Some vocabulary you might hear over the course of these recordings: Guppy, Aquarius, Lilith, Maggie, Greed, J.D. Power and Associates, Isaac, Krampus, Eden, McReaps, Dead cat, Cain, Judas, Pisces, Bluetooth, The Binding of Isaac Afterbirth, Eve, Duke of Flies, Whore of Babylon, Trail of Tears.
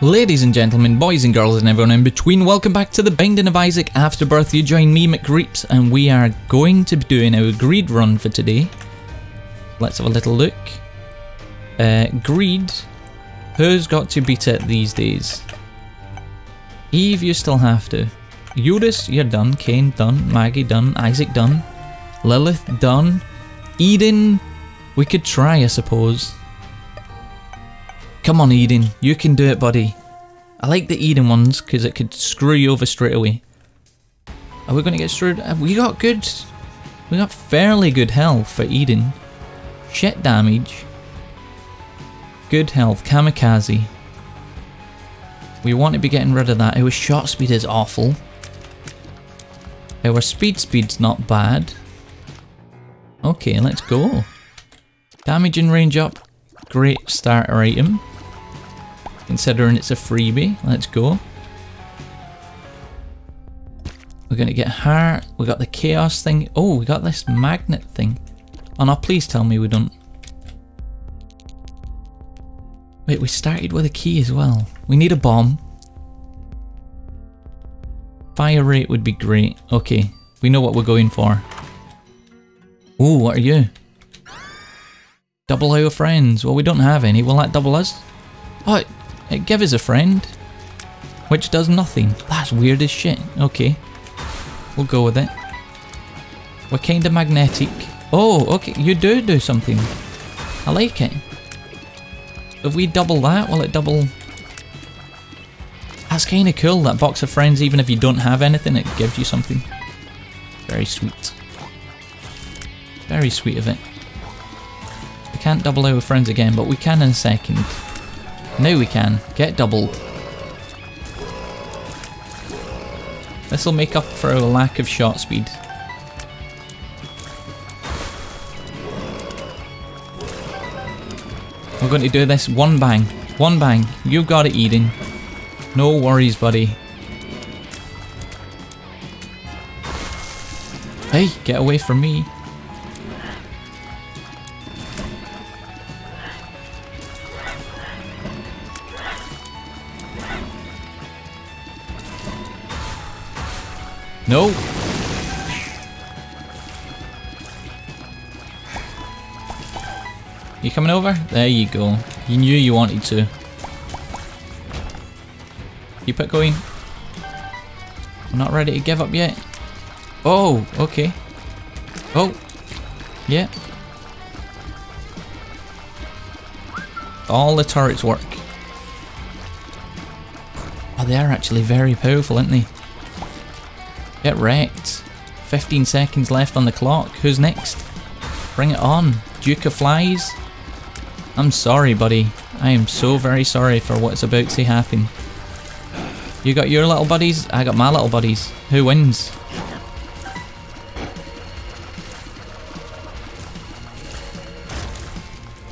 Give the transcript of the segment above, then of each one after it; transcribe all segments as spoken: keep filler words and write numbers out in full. Ladies and gentlemen, boys and girls and everyone in between, welcome back to The Binding of Isaac Afterbirth. You join me, McReaps, and we are going to be doing our Greed run for today. Let's have a little look. Uh, Greed, who's got to beat it these days? Eve, you still have to. Judas, you're done. Cain, done. Maggie, done. Isaac, done. Lilith, done. Eden, we could try, I suppose. Come on, Eden, you can do it, buddy. I like the Eden ones because it could screw you over straight away. Are we going to get screwed? Have we got good... We got fairly good health for Eden. Shit damage. Good health. Kamikaze. We want to be getting rid of that. Our shot speed is awful. Our speed speed's not bad. Okay, let's go. Damage and range up. Great starter item. Considering it's a freebie, let's go. We're going to get heart. We got the chaos thing. Oh, we got this magnet thing. Oh no, please tell me we don't. Wait, we started with a key as well. We need a bomb. Fire rate would be great. Okay, we know what we're going for. Ooh, what are you? Double our friends. Well, we don't have any. Will that double us? Oh, it, it gives us a friend. Which does nothing. That's weird as shit. Okay. We'll go with it. We're kind of magnetic. Oh, okay. You do do something. I like it. If we double that, will it double... That's kind of cool. That box of friends, even if you don't have anything, it gives you something. Very sweet. Very sweet of it. We can't double our friends again, but we can in a second. Now we can. Get doubled. This'll make up for our lack of shot speed. We're going to do this one bang. One bang. You've got it, Eden. No worries, buddy. Hey, get away from me. No! You coming over? There you go. You knew you wanted to. Keep it going. I'm not ready to give up yet. Oh, okay. Oh, yeah. All the turrets work. Oh, they are actually very powerful, aren't they? Get wrecked. fifteen seconds left on the clock. Who's next? Bring it on. Duke of Flies. I'm sorry, buddy. I am so very sorry for what's about to happen. You got your little buddies. I got my little buddies. Who wins?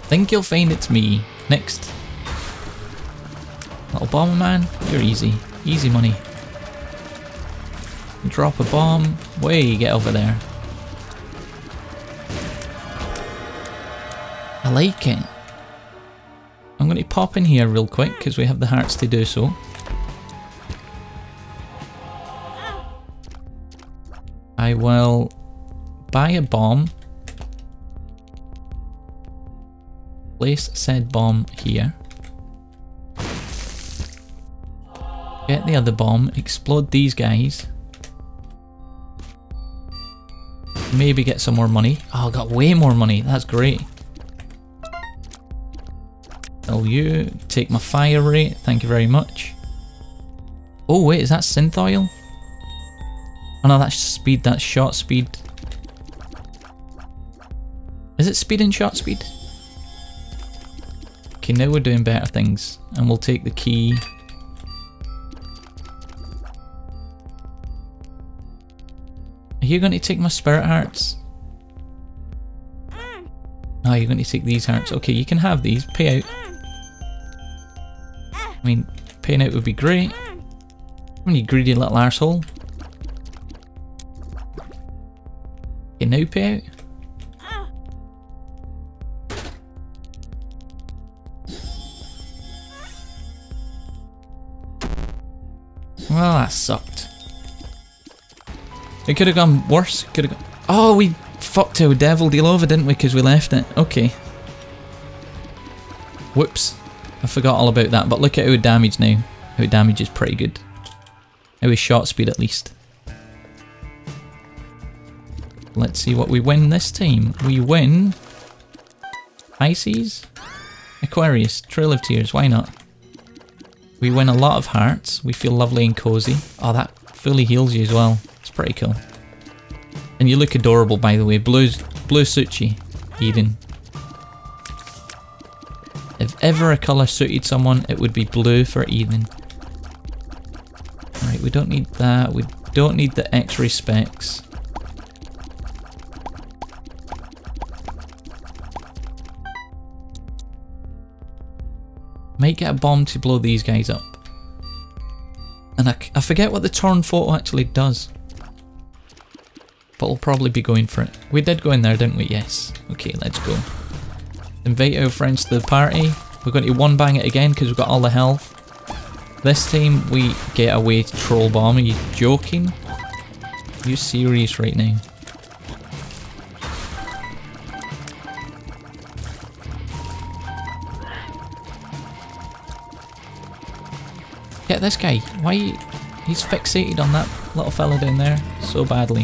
Think you'll find it's me. Next. Little bomber man. You're easy. Easy money. Drop a bomb. Way, get over there. I like it. I'm going to pop in here real quick because we have the hearts to do so. I will buy a bomb. Place said bomb here. Get the other bomb. Explode these guys. Maybe get some more money. Oh, I got way more money. That's great. Tell you. Take my fire rate. Thank you very much. Oh, wait. Is that synth oil? Oh, no. That's speed. That's shot speed. Is it speed and shot speed? Okay, now we're doing better things. And we'll take the key. Are you going to take my spirit hearts? No, you're going to take these hearts. Okay, you can have these. Pay out. I mean, paying out would be great. Come on, you greedy little arsehole. Okay, now pay out. Well, that sucked. It could have gone worse. Could have. Gone... Oh, we fucked our devil deal over, didn't we? Because we left it. Okay. Whoops. I forgot all about that. But look at our damage now. Our damage is pretty good. Our shot speed, at least. Let's see what we win this time. We win. Pisces, Aquarius, Trail of Tears. Why not? We win a lot of hearts. We feel lovely and cozy. Oh, that fully heals you as well. It's pretty cool. And you look adorable, by the way. Blue's, blue suits you, Eden. If ever a colour suited someone, it would be blue for Eden. Alright, we don't need that. We don't need the X-ray specs. Might get a bomb to blow these guys up. And I, I forget what the turn photo actually does. But we'll probably be going for it. We did go in there, didn't we? Yes. Okay, let's go. Invite our friends to the party. We're going to one bang it again because we've got all the health. This time we get away to troll bomb. Are you joking? Are you serious right now? Get this guy. Why? He's fixated on that little fella down there so badly.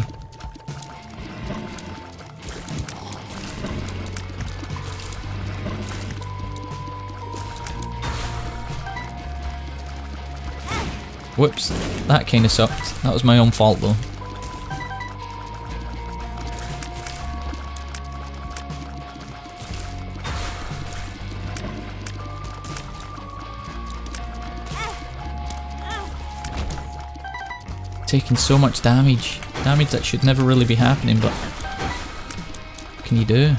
Whoops, that kind of sucked. That was my own fault though. Taking so much damage. Damage that should never really be happening, but what can you do?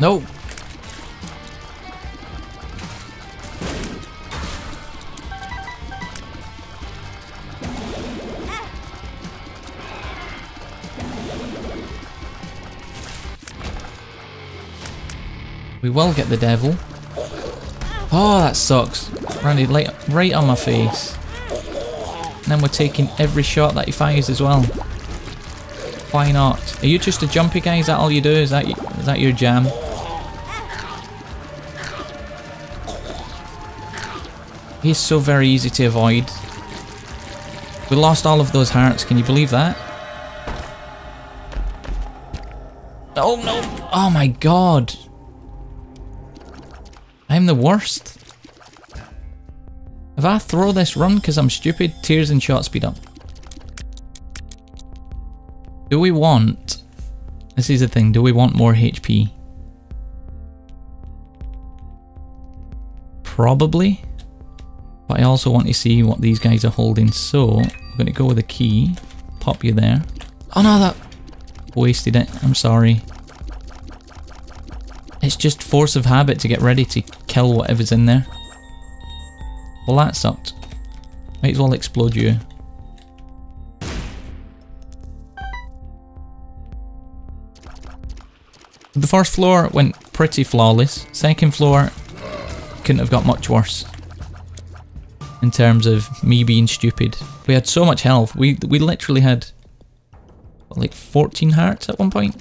No! We will get the devil. Oh, that sucks. Randy, right, right on my face. And then we're taking every shot that he fires as well. Why not? Are you just a jumpy guy? Is that all you do? Is that, is that your jam? He's so very easy to avoid. We lost all of those hearts. Can you believe that? Oh no! Oh my god! I'm the worst. If I throw this run because I'm stupid, tears and shot speed up. Do we want... This is the thing, do we want more H P? Probably. But I also want to see what these guys are holding, so I'm going to go with a key. Pop you there. Oh no, that... Wasted it, I'm sorry. It's just force of habit to get ready to kill whatever's in there. Well, that sucked. Might as well explode you. The first floor went pretty flawless. Second floor couldn't have got much worse. In terms of me being stupid. We had so much health. We, we literally had what, like fourteen hearts at one point.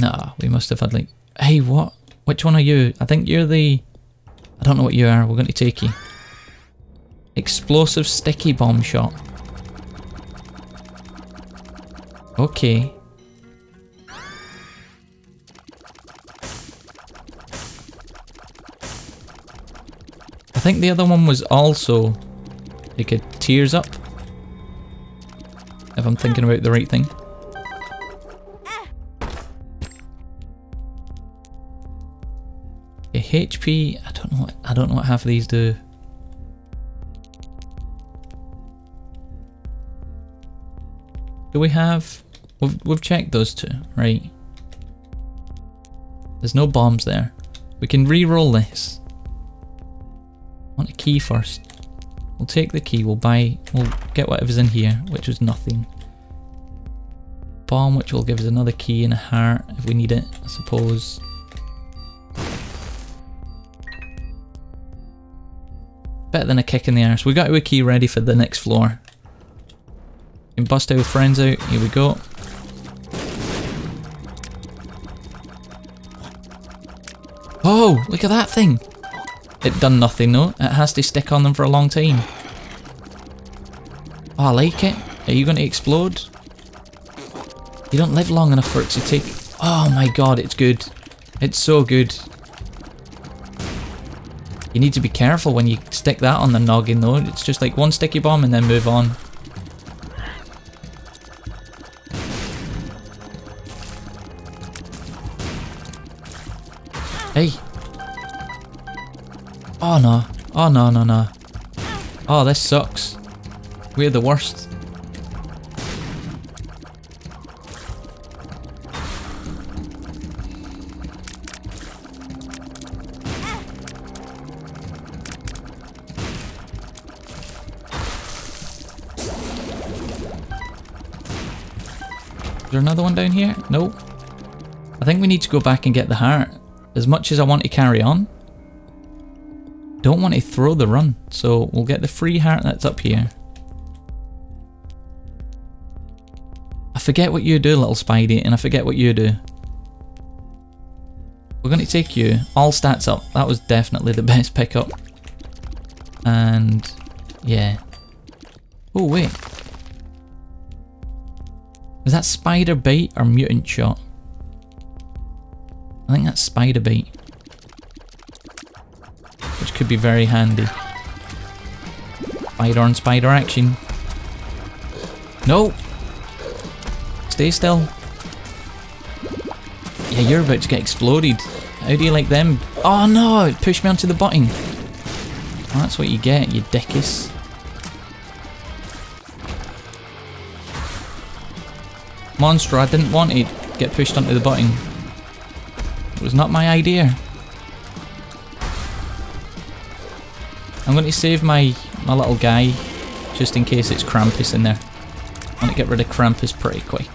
Nah, we must have had like... Hey, what? Which one are you? I think you're the... I don't know what you are. We're going to take you. Explosive sticky bomb shot. Okay. I think the other one was also... like a tears up. If I'm thinking about the right thing. H P, I don't know what, I don't know what half of these do. Do we have, we've, we've checked those two, right? There's no bombs there. We can re-roll this. I want a key first. We'll take the key, we'll buy, we'll get whatever's in here, which was nothing. bomb, which will give us another key and a heart if we need it, I suppose. Better than a kick in the arse. We got our key ready for the next floor. We can bust our friends out. Here we go. Oh, look at that thing. It done nothing though. It has to stick on them for a long time. Oh, I like it. Are you going to explode? You don't live long enough for it to take... Oh my god, it's good. It's so good. You need to be careful when you stick that on the noggin though. It's just like one sticky bomb and then move on. Hey. Oh no. Oh no no no. Oh, this sucks. We're the worst. Is there another one down here? No. I think we need to go back and get the heart. As much as I want to carry on, don't want to throw the run, so we'll get the free heart that's up here. I forget what you do, little Spidey, and I forget what you do. We're going to take you. All stats up. That was definitely the best pickup. And yeah. Oh wait. Is that spider bite or mutant shot? I think that's spider bite, which could be very handy. Spider on spider action. No! Stay still. Yeah, you're about to get exploded. How do you like them? Oh no! It pushed me onto the button. Well, that's what you get, you dickus. Monster, I didn't want to get pushed onto the button. It was not my idea. I'm going to save my, my little guy, just in case it's Krampus in there. I want to get rid of Krampus pretty quick.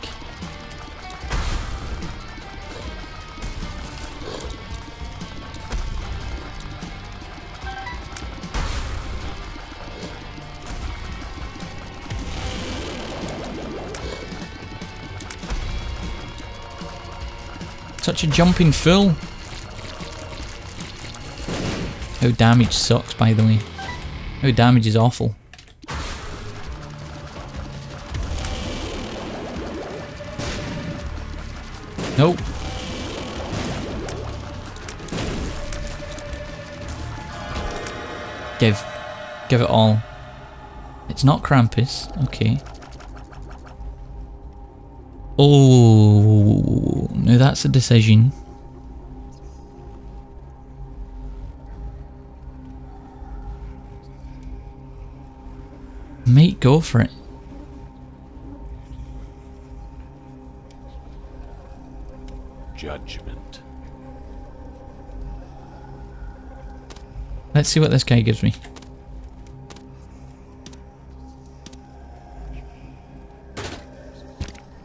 Such a jumping fool. How damage sucks, by the way. How damage is awful. Nope. Give. Give it all. It's not Krampus. Okay. Oh, now that's a decision. Mate, go for it. Judgment. Let's see what this guy gives me.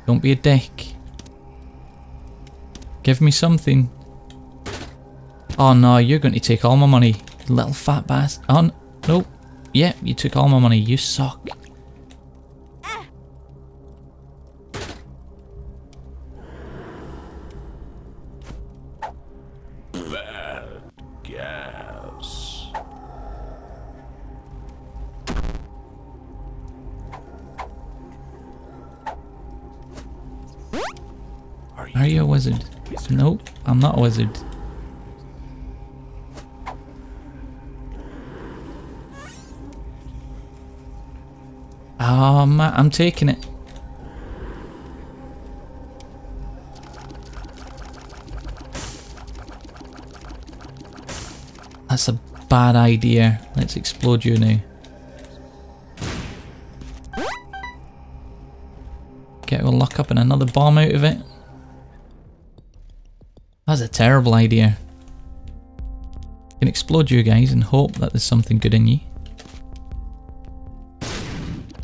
Don't be a dick. Give me something. Oh no, you're going to take all my money, little fat bastard. Oh no. Yep, yeah, you took all my money. You suck. Ah. Bad gas. Are you a wizard? Nope, I'm not a wizard. Oh man, I'm taking it. That's a bad idea. Let's explode you now. Okay, we'll lock up in another bomb out of it. That's a terrible idea. I can explode you guys and hope that there's something good in you.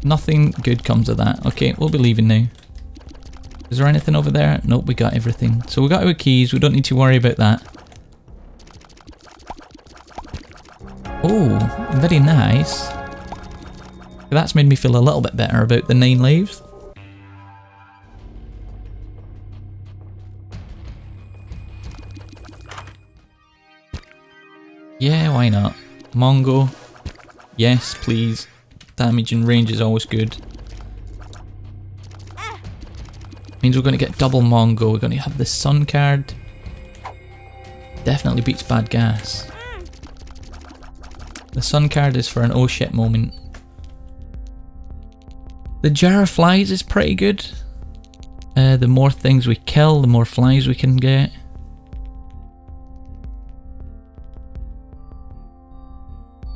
Nothing good comes of that. Okay, we'll be leaving now. Is there anything over there? Nope, we got everything. So we got our keys, we don't need to worry about that. Oh, very nice. That's made me feel a little bit better about the nine lives. Yeah, why not? Mongo. Yes, please. Damage and range is always good. Means we're going to get double Mongo. We're going to have the Sun card. Definitely beats Bad Gas. The Sun card is for an oh shit moment. The Jar of Flies is pretty good. Uh, the more things we kill, the more flies we can get.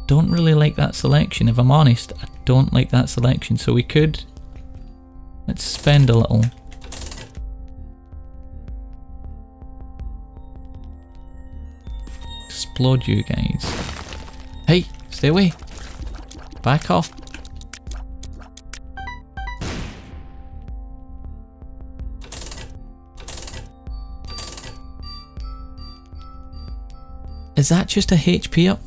Don't really like that selection, if I'm honest. I don't like that selection, so we could... Let's spend a little. Explode you guys. Hey, stay away. Back off. Is that just a H P up?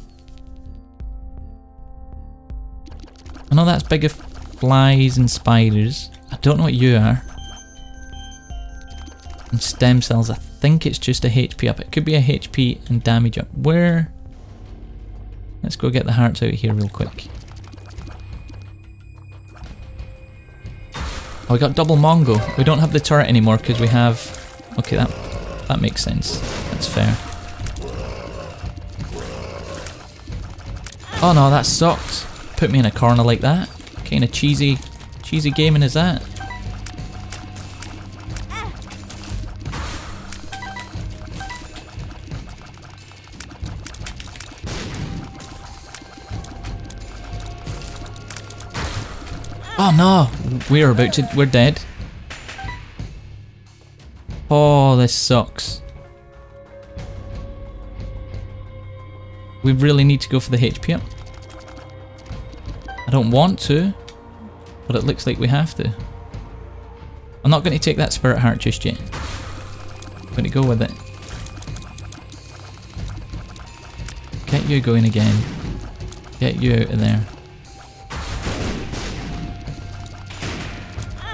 I know that's bigger flies and spiders. I don't know what you are. And stem cells, I think it's just a H P up. It could be a H P and damage up. Where? Let's go get the hearts out of here real quick. Oh, we got double Mongo. We don't have the turret anymore because we have... Okay, that, that makes sense. That's fair. Oh no, that sucks. Put me in a corner like that. Kinda cheesy, cheesy gaming is that. Oh no, we're about to, we're dead. Oh, this sucks. We really need to go for the H P up. I don't want to, but it looks like we have to. I'm not going to take that spirit heart just yet. I'm going to go with it. Get you going again. Get you out of there.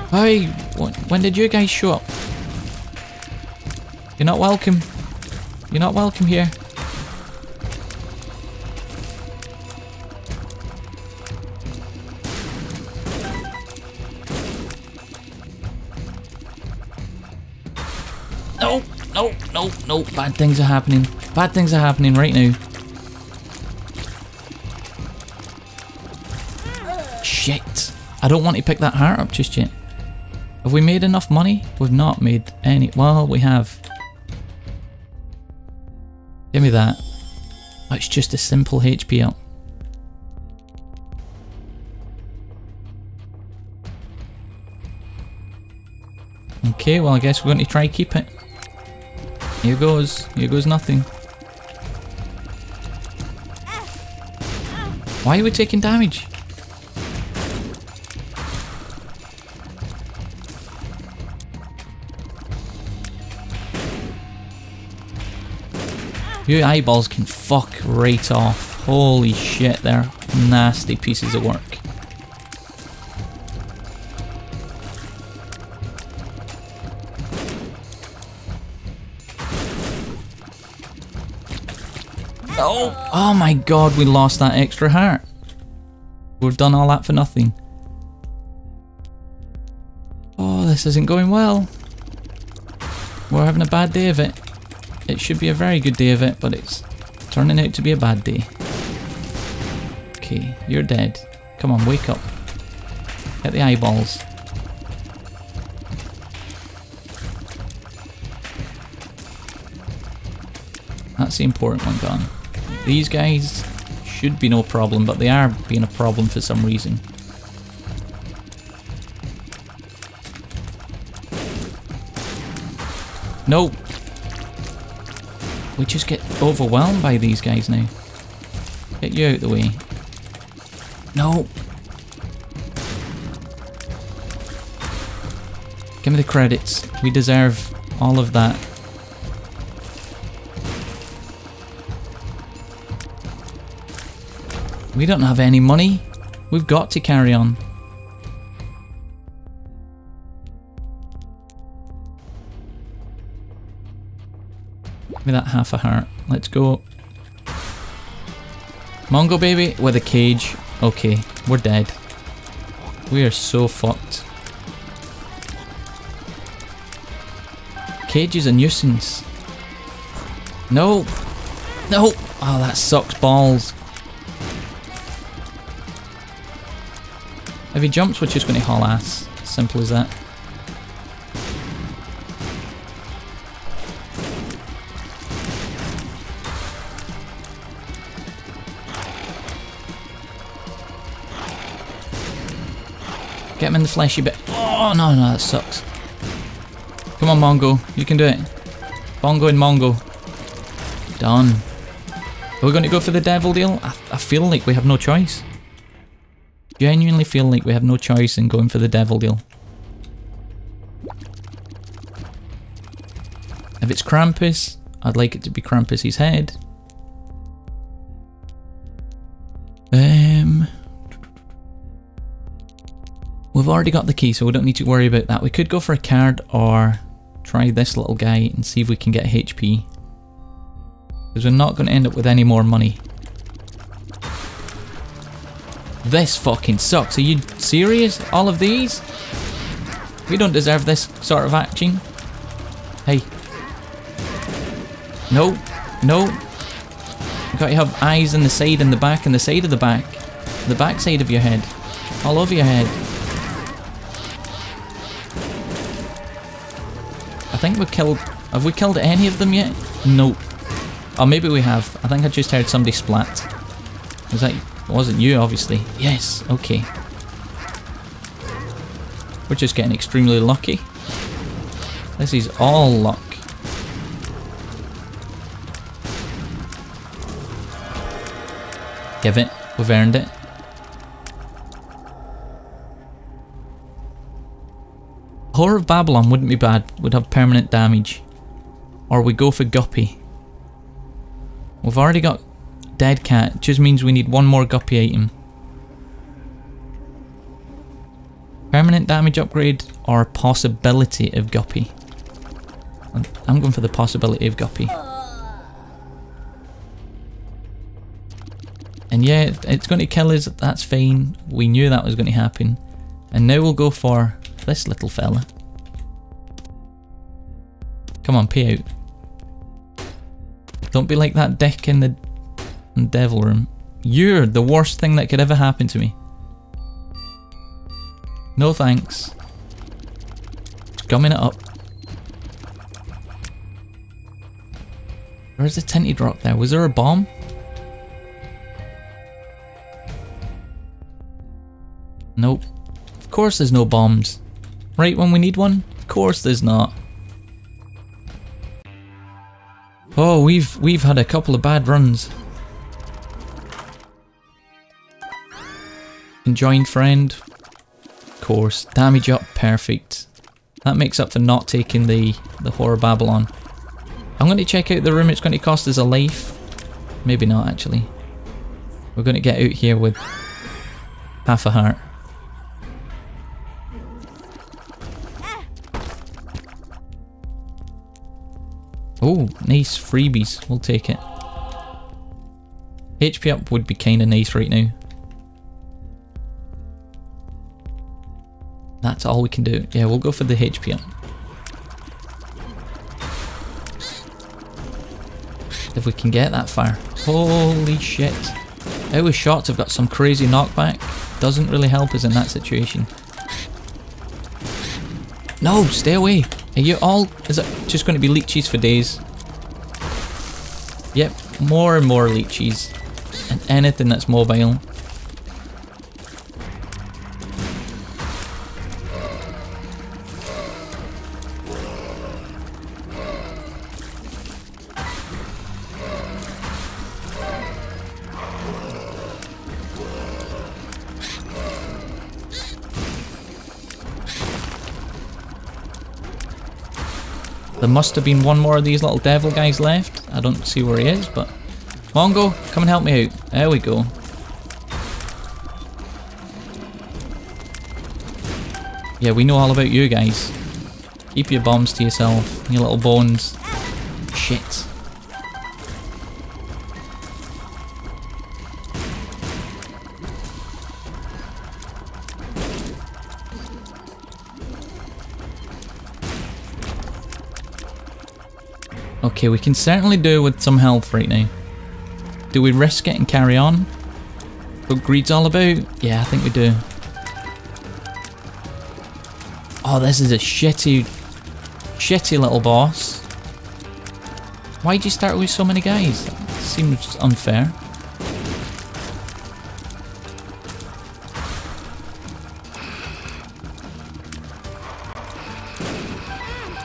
Hi, when did you guys show up? You're not welcome. You're not welcome here. No, no, no, no. Bad things are happening. Bad things are happening right now. Shit. I don't want to pick that heart up just yet. Have we made enough money? We've not made any. Well, we have. Give me that. Oh, it's just a simple H P up. Okay, well I guess we're going to try and keep it. Here goes, here goes nothing. Why are we taking damage? Your eyeballs can fuck right off. Holy shit, they're nasty pieces of work. Oh, oh my god, we lost that extra heart. We've done all that for nothing. Oh, this isn't going well. We're having a bad day of it. It should be a very good day of it, but it's turning out to be a bad day. Okay, you're dead. Come on, wake up. Get the eyeballs. That's the important one gone. These guys should be no problem, but they are being a problem for some reason. Nope. We just get overwhelmed by these guys now. Get you out of the way. No. Give me the credits. We deserve all of that. We don't have any money. We've got to carry on. Give me that half a heart. Let's go. Mongo baby with a cage. Okay, we're dead. We are so fucked. Cage is a nuisance. No. No. Oh, that sucks balls. If he jumps, we're just going to haul ass. Simple as that. Get him in the fleshy bit. Oh, no, no, that sucks. Come on, Mongo. You can do it. Bongo and Mongo. Done. Are we going to go for the devil deal? I, I feel like we have no choice. Genuinely feel like we have no choice in going for the devil deal. If it's Krampus, I'd like it to be Krampus's head. Um, we've already got the key, so we don't need to worry about that. We could go for a card or try this little guy and see if we can get H P. Because we're not going to end up with any more money. This fucking sucks. Are you serious? All of these? We don't deserve this sort of action. Hey. No. No. You've got to have eyes in the side and the back and the side of the back. The back side of your head. All over your head. I think we've killed... Have we killed any of them yet? Nope. Or maybe we have. I think I just heard somebody splat. Is that... It wasn't you, obviously. Yes, okay. We're just getting extremely lucky. This is all luck. Give it. We've earned it. Whore of Babylon wouldn't be bad. Would have permanent damage. Or we go for Guppy. We've already got... Dead cat just means we need one more Guppy item. Permanent damage upgrade or possibility of Guppy. I'm going for the possibility of Guppy. And yeah, it's going to kill us, that's fine. We knew that was going to happen. And now we'll go for this little fella. Come on, pay out. Don't be like that dick in the... Devil room. You're the worst thing that could ever happen to me. No thanks. Just gumming it up. Where's the tinted rock there? Was there a bomb? Nope. Of course there's no bombs. Right when we need one? Of course there's not. Oh, we've we've had a couple of bad runs. Conjoined friend, of course. Damage up, perfect. That makes up for not taking the the Whore of Babylon. I'm going to check out the room. It's going to cost us a life. Maybe not actually. We're going to get out here with half a heart. Oh, nice freebies. We'll take it. H P up would be kind of nice right now. That's all we can do. Yeah, we'll go for the H P up. If we can get that fire. Holy shit. Our shots have got some crazy knockback. Doesn't really help us in that situation. No, stay away. Are you all... Is it just going to be leeches for days? Yep, more and more leeches. And anything that's mobile. There must have been one more of these little devil guys left. I don't see where he is, but... Mongo, come and help me out. There we go. Yeah, we know all about you guys. Keep your bombs to yourself. Your little bones. Shit. Okay, we can certainly do with some health right now. Do we risk it and carry on? What greed's all about? Yeah, I think we do. Oh, this is a shitty, shitty little boss. Why'd you start with so many guys? That seems unfair.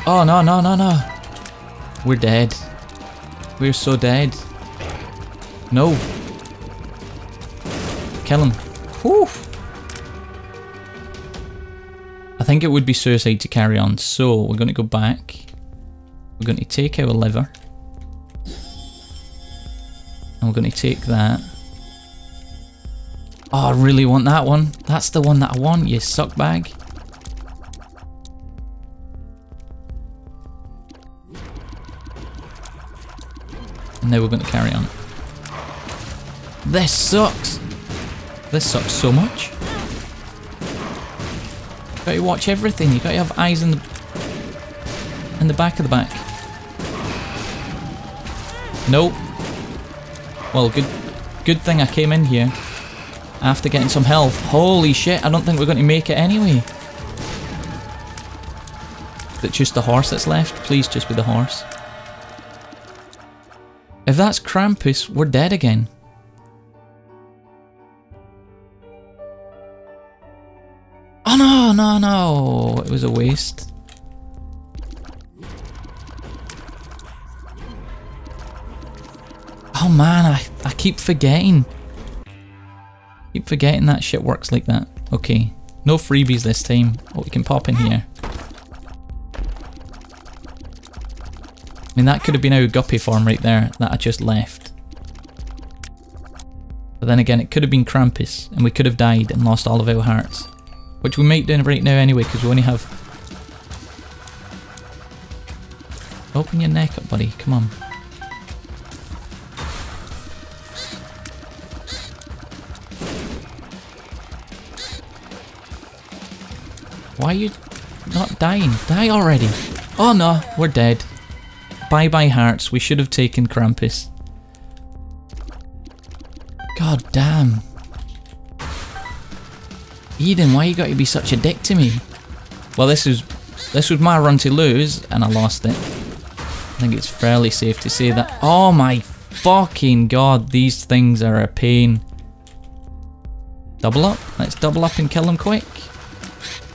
Oh, no, no, no, no. We're dead. We're so dead. No. Kill him. Whew. I think it would be suicide to carry on, so we're going to go back. We're going to take our liver. And we're going to take that. Oh, I really want that one. That's the one that I want, you suckbag. And now we're going to carry on. This sucks. This sucks so much. You gotta watch everything. You gotta have eyes in the in the back of the back. Nope. Well, good good thing I came in here after getting some health. Holy shit! I don't think we're going to make it anyway. Is it just the horse that's left? Please, just be the horse. If that's Krampus, we're dead again. Oh, no, no, it was a waste. Oh man, I, I keep forgetting. Keep forgetting that shit works like that. Okay, no freebies this time. Oh, we can pop in here. I mean, that could have been our Guppy form right there that I just left. But then again, it could have been Krampus, and we could have died and lost all of our hearts. Which we might do right now anyway, because we only have... Open your neck up, buddy. Come on. Why are you not dying? Die already. Oh no, we're dead. Bye-bye hearts. We should have taken Krampus. God damn. Eden, why you got to be such a dick to me? Well, this is this was my run to lose, and I lost it. I think it's fairly safe to say that. Oh my fucking god, these things are a pain. Double up. Let's double up and kill them quick.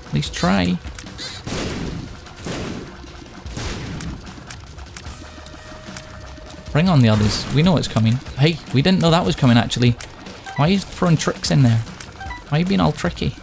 At least try. Bring on the others. We know it's coming. Hey, we didn't know that was coming, actually. Why are you throwing tricks in there? Why are you being all tricky?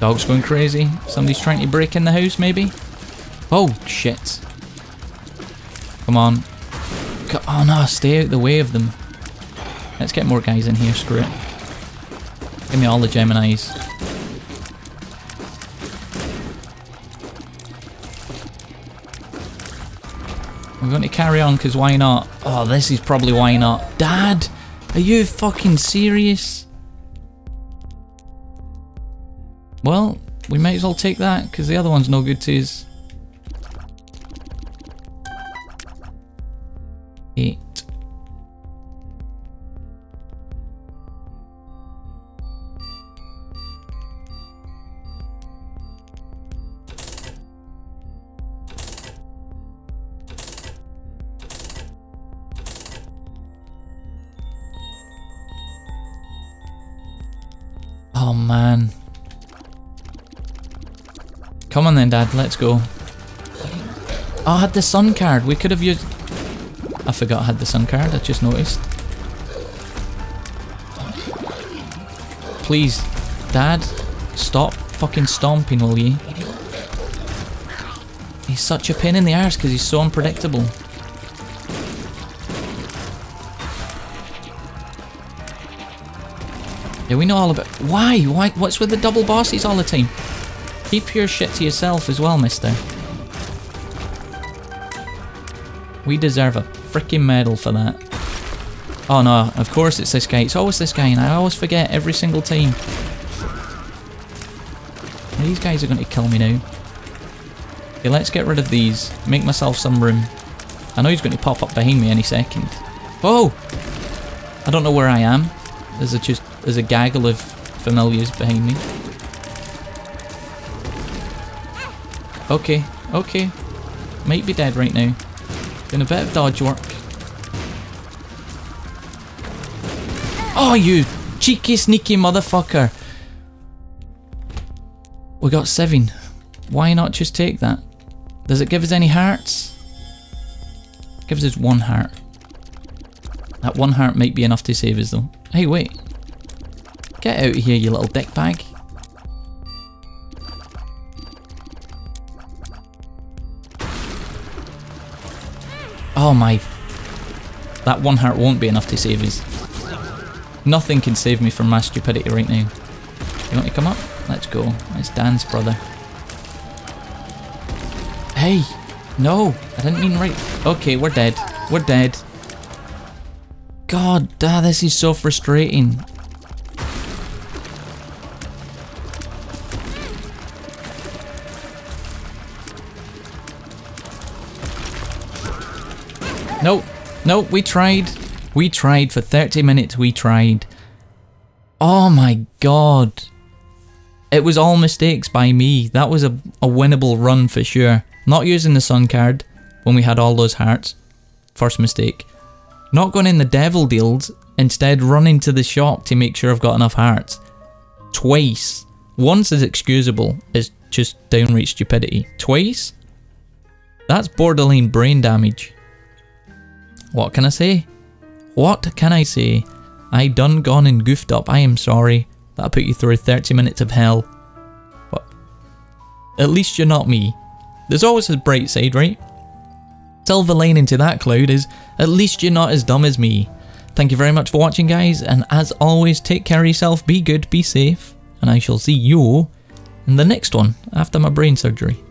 Dog's going crazy. Somebody's trying to break in the house, maybe? Oh, shit. Come on. Oh no, stay out the way of them. Let's get more guys in here, screw it. Give me all the Geminis. We're going to carry on, because why not? Oh, this is probably why not. Dad, are you fucking serious? Well, we might as well take that, because the other one's no good to us. Eight. Oh man. Come on then, Dad, let's go. Oh, I had the sun card. We could have used... I forgot I had the sun card, I just noticed. Please, Dad, stop fucking stomping, will ye? He's such a pain in the arse because he's so unpredictable. Yeah, we know all about... Why? Why? What's with the double bosses all the time? Keep your shit to yourself as well, mister. We deserve a freaking medal for that. Oh no, of course it's this guy. It's always this guy and I always forget every single time. These guys are going to kill me now. Okay, let's get rid of these. Make myself some room. I know he's going to pop up behind me any second. Oh! I don't know where I am. There's a, just, there's a gaggle of familiars behind me. Okay, okay. Might be dead right now. Doing a bit of dodge work. Oh, you cheeky, sneaky motherfucker. We got seven. Why not just take that? Does it give us any hearts? It gives us one heart. That one heart might be enough to save us though. Hey, wait. Get out of here, you little dick bag. Oh my... That one heart won't be enough to save us. Nothing can save me from my stupidity right now. You want to come up? Let's go. Let's dance, brother. Hey! No! I didn't mean right... Okay, we're dead. We're dead. God, ah, this is so frustrating. No, no, we tried. We tried for thirty minutes, we tried. Oh my god. It was all mistakes by me. That was a, a winnable run for sure. Not using the sun card when we had all those hearts. First mistake. Not going in the devil deals, instead running to the shop to make sure I've got enough hearts. Twice. Once is excusable, it's just downright stupidity. Twice? That's borderline brain damage. What can I say? What can I say? I done gone and goofed up. I am sorry that I put you through thirty minutes of hell. But at least you're not me. There's always a bright side, right? Silver lining to that cloud is at least you're not as dumb as me. Thank you very much for watching, guys. And as always, take care of yourself. Be good, be safe. And I shall see you in the next one after my brain surgery.